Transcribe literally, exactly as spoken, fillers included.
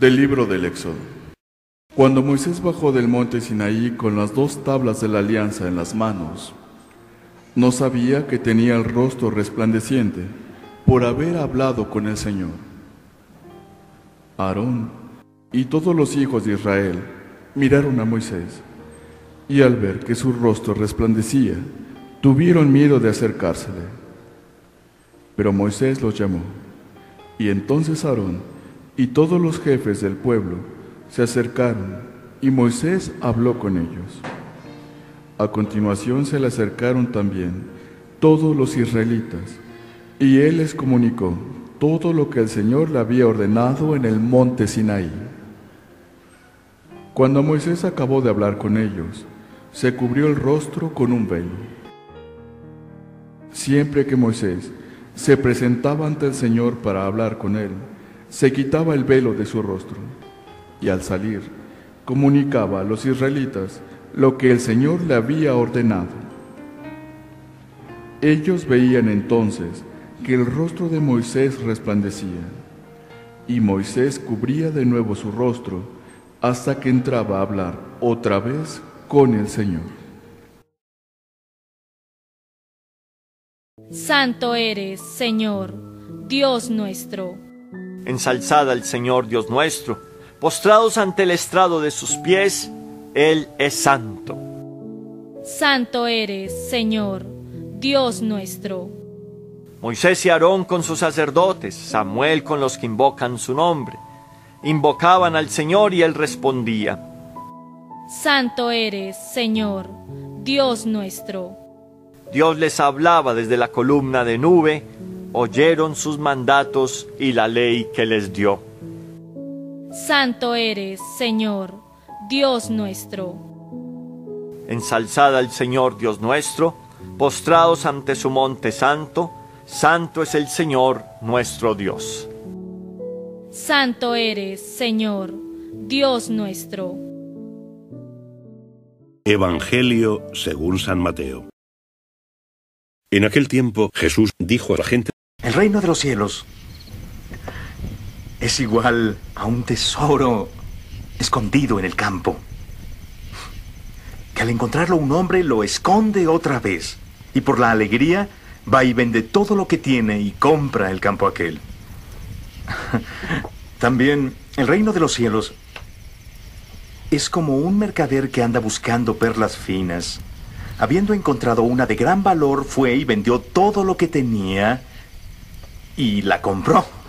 Del libro del Éxodo. Cuando Moisés bajó del monte Sinaí con las dos tablas de la alianza en las manos, no sabía que tenía el rostro resplandeciente por haber hablado con el Señor. Aarón y todos los hijos de Israel miraron a Moisés, y al ver que su rostro resplandecía, tuvieron miedo de acercársele. Pero Moisés los llamó, y entonces Aarón y todos los jefes del pueblo se acercaron, y Moisés habló con ellos. A continuación se le acercaron también todos los israelitas, y él les comunicó todo lo que el Señor le había ordenado en el monte Sinaí. Cuando Moisés acabó de hablar con ellos, se cubrió el rostro con un velo. Siempre que Moisés se presentaba ante el Señor para hablar con él, se quitaba el velo de su rostro, y al salir, comunicaba a los israelitas lo que el Señor le había ordenado. Ellos veían entonces que el rostro de Moisés resplandecía, y Moisés cubría de nuevo su rostro hasta que entraba a hablar otra vez con el Señor. Santo eres, Señor, Dios nuestro. Ensalzad al Señor Dios nuestro, postrados ante el estrado de sus pies, Él es santo. Santo eres, Señor, Dios nuestro. Moisés y Aarón con sus sacerdotes, Samuel con los que invocan su nombre, invocaban al Señor y Él respondía. Santo eres, Señor, Dios nuestro. Dios les hablaba desde la columna de nube, oyeron sus mandatos y la ley que les dio. Santo eres, Señor, Dios nuestro. Ensalzad al Señor Dios nuestro, postrados ante su monte santo, santo es el Señor nuestro Dios. Santo eres, Señor, Dios nuestro. Evangelio según San Mateo. En aquel tiempo Jesús dijo a la gente: el reino de los cielos es igual a un tesoro escondido en el campo, que al encontrarlo un hombre lo esconde otra vez, y por la alegría va y vende todo lo que tiene y compra el campo aquel. También el reino de los cielos es como un mercader que anda buscando perlas finas. Habiendo encontrado una de gran valor, fue y vendió todo lo que tenía y la compró.